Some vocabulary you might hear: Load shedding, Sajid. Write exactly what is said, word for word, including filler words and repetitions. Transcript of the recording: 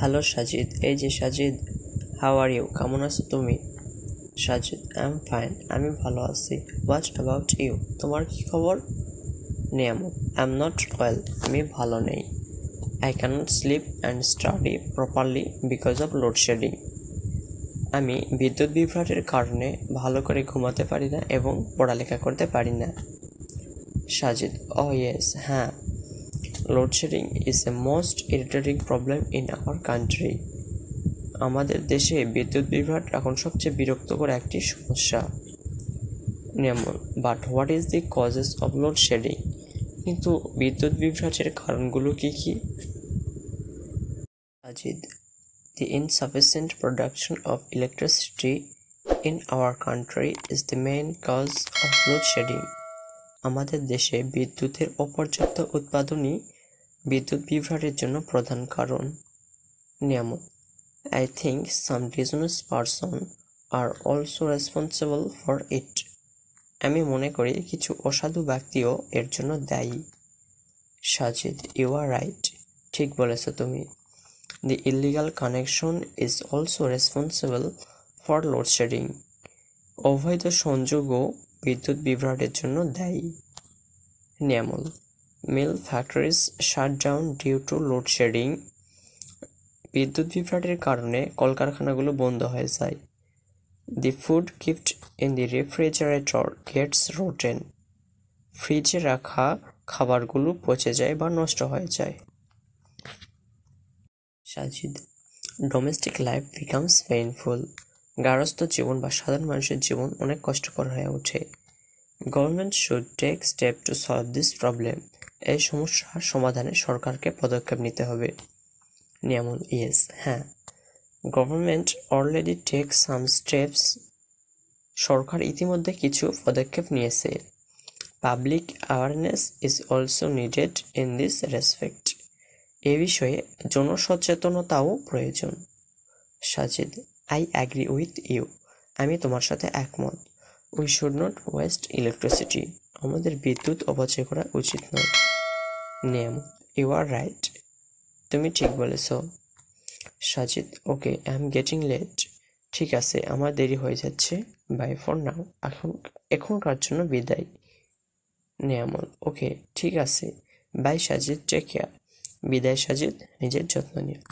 Hello Sajid, এই যে Sajid, how are you? কেমন আছো তুমি? সাজিদ, I am fine, আমি ভালো আছি। What about you? তোমার কি খবর? নিয়ামত, I am not well, আমি ভালো নেই। I cannot sleep and study properly because of load shedding. আমি বিদ্যুৎ বিভ্রাটের কারণে ভালো করে ঘুমাতে পারি না এবং পড়ালেখা করতে পারি না। সাজিদ, oh yes, হ্যাঁ। Load shedding is the most irritating problem in our country. আমাদের দেশে বিদ্যুৎ বিভ্রাট এখন সবচেয়ে বিরক্তকর একটি সমস্যা। নিয়মন, but what is the causes of load shedding? কিন্তু বিদ্যুৎ বিভ্রাটের কারণগুলো কি কি? Sajid, the insufficient production of electricity in our country is the main cause of load shedding. আমাদের দেশে বিদ্যুতের অপর্যাপ্ত উৎপাদনই বিদ্যুৎ বিভ্রাটের জন্য প্রধান কারণ। নিয়ামত, I think some dishonest persons are also responsible for it. আমি মনে করি কিছু অসাধু ব্যক্তিও এর জন্য দায়ী। Sajid, you are right. ঠিক বলেছ তুমি। The illegal connection is also responsible for load-shedding. অবৈধ সংযোগও বিদ্যুৎ বিভ্রাটের জন্য দায়ী। Niamul, mill factories shut down due to load shedding. বিদ্যুৎ বিভ্রাটের কারণে কলকারখানাগুলো বন্ধ হয়ে যায়। The food kept in the refrigerator gets rotten. ফ্রিজে রাখা খাবারগুলো পচে যায় বা নষ্ট হয়ে যায়। Sajid, domestic life becomes painful. গার্হস্থ্য জীবন বা সাধারণ মানুষের জীবন অনেক কষ্টকর হয়ে ওঠে। Government should take step to solve this problem. এই সমস্যার সমাধানে সরকারকে পদক্ষেপ নিতে হবে। নিয়ামুল, ইয়েস, হ্যাঁ। Government already take some steps. সরকার ইতিমধ্যে কিছু পদক্ষেপ নিয়েছে। Public awareness is also needed in this respect. এ বিষয়ে জনসচেতনতাও প্রয়োজন। Sajid, I agree with you. আমি তোমার সাথে একমত। We should not waste electricity. আমাদের বিদ্যুৎ অপচয় করা উচিত নয়। নিয়ম, you are right. তুমি ঠিক বলেছ। সাজিদ, ওকে, I am getting late. ঠিক আছে, আমার দেরি হয়ে যাচ্ছে। Bye for now. এখন এখনকার জন্য বিদায়। নিয়ামল, ওকে, ঠিক আছে। Bye Sajid, take care. বিদায় সাজিদ, নিজের যত্ন নিও।